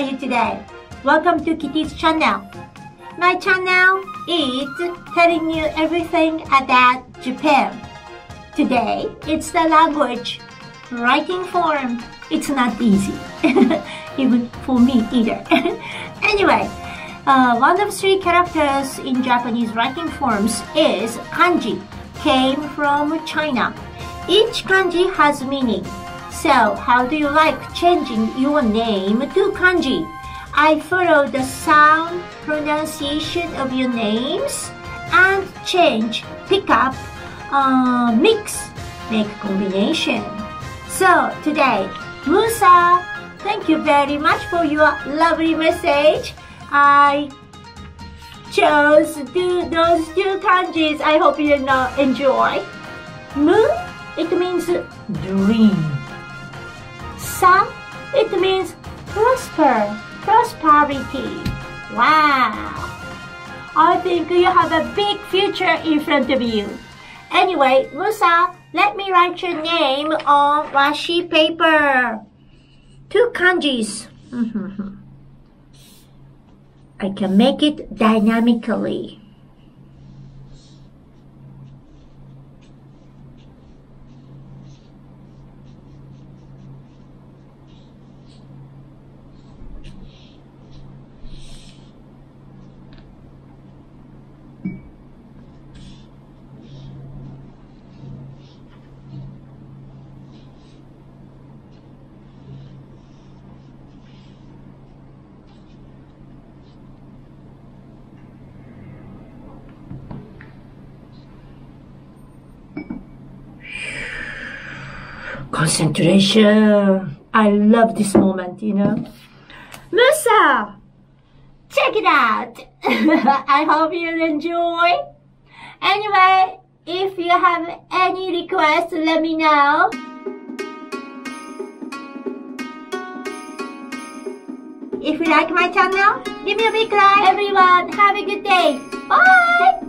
you today. Welcome to Kitty's channel. My channel is telling you everything about Japan. Today, it's the language. Writing form. It's not easy. Even for me either. Anyway, one of three characters in Japanese writing forms is kanji, came from China. Each kanji has meaning. So, how do you like changing your name to kanji? I follow the sound pronunciation of your names and change, pick up, mix, make combination. So, today, Musa, thank you very much for your lovely message. I chose those two kanjis. I hope you enjoy. Mu, it means dream. Sa, it means prosper, prosperity. Wow! I think you have a big future in front of you. Anyway, Musa, let me write your name on washi paper. Two kanjis. I can make it dynamically. Concentration. I love this moment, you know. Musa, check it out. I hope you'll enjoy. Anyway, if you have any requests, let me know. If you like my channel, give me a big like. Everyone, have a good day. Bye.